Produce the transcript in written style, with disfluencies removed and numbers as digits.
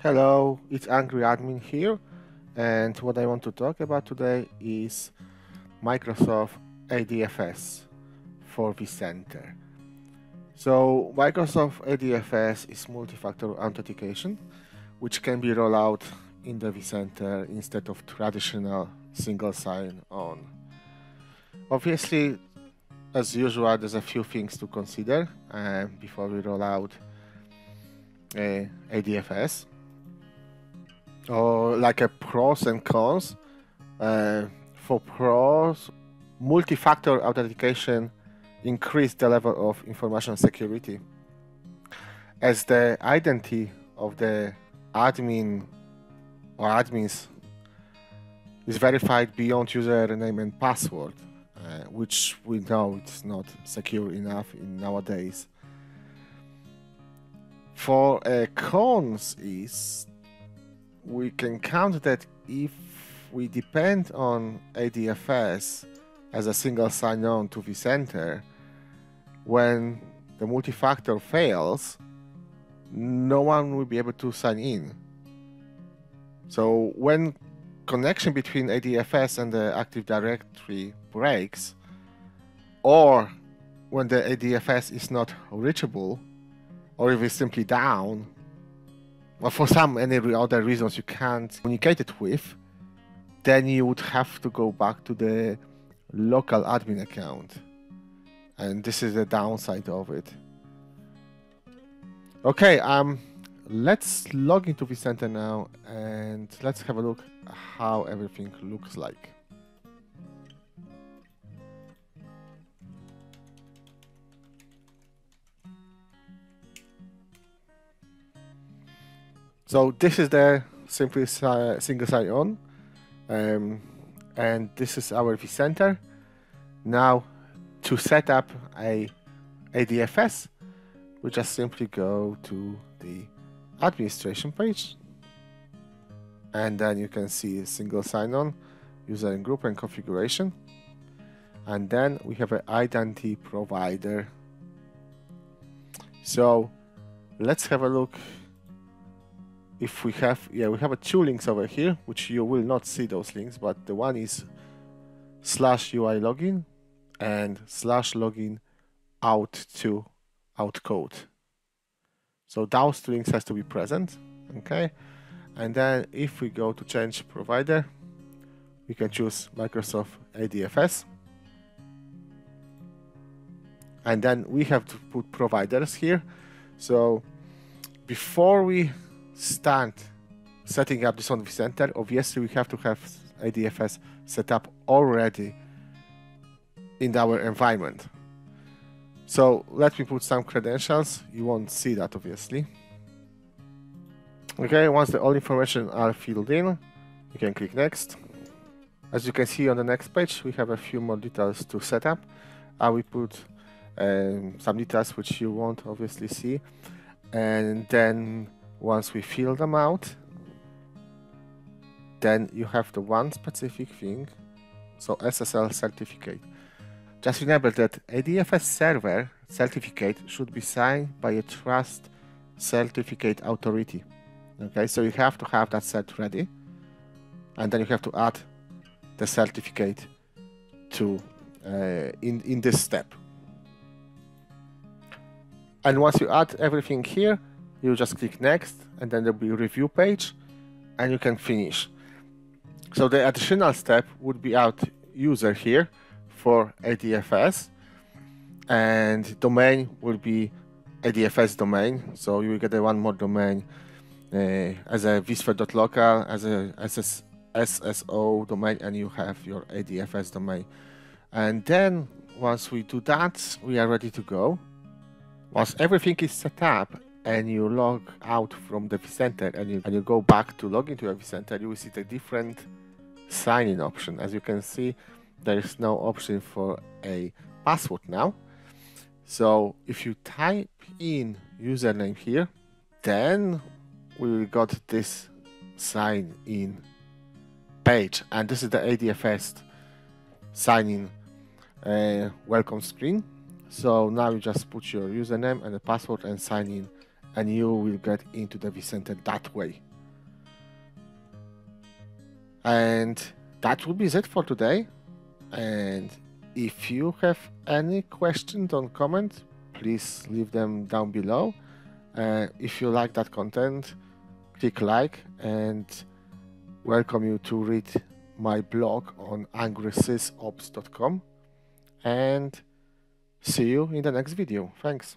Hello, it's Angry Admin here, and what I want to talk about today is Microsoft ADFS for vCenter. So Microsoft ADFS is multi-factor authentication, which can be rolled out in the vCenter instead of traditional single sign-on. Obviously, as usual, there's a few things to consider before we roll out ADFS. Or like a pros and cons. For pros, multi-factor authentication increased the level of information security, as the identity of the admin or admins is verified beyond username and password, which we know it's not secure enough nowadays. For cons is we can count that if we depend on ADFS as a single sign-on to vCenter, when the multi-factor fails, no one will be able to sign in. So when connection between ADFS and the Active Directory breaks, or when the ADFS is not reachable, or if it's simply down, or for any other reasons you can't communicate it with, then you would have to go back to the local admin account, and this is the downside of it. Okay, let's log into vCenter now and let's have a look how everything looks like. So this is the simply single sign-on, and this is our vCenter. Now, to set up a ADFS, we just simply go to the administration page, and then you can see single sign-on, user and group and configuration, and then we have an identity provider. So let's have a look if we have, we have two links over here, which you will not see those links, but the one is /UI login and /login out to outcode. So those two links has to be present, okay? And then if we go to change provider, we can choose Microsoft ADFS. And then we have to put providers here. So before we start setting up this on vCenter, obviously we have to have ADFS set up already in our environment. So let me put some credentials. You won't see that, obviously. Okay, once all information are filled in, you can click next. As you can see on the next page, we have a few more details to set up. I will put some details which you won't obviously see, and then once we fill them out, then you have the one specific thing, so SSL certificate. Just remember that ADFS server certificate should be signed by a trust certificate authority. Okay, so you have to have that cert ready, and then you have to add the certificate to in this step. And once you add everything here, you just click next, and then there'll be a review page, and you can finish. So the additional step would be add user here for ADFS, and domain will be ADFS domain. So you will get one more domain as a vsphere.local, as a SSO domain, and you have your ADFS domain. And then once we do that, we are ready to go. Once everything is set up, and you log out from the vCenter and you go back to log into your vCenter, you will see the different sign-in option. As you can see, there is no option for a password now. So if you type in username here, then we got this sign-in page. And this is the ADFS sign-in welcome screen. So now you just put your username and the password and sign in, and you will get into the vCenter that way. And that will be it for today. And if you have any questions or comments, please leave them down below. If you like that content, click like, and welcome you to read my blog on angrysysops.com, and see you in the next video. Thanks.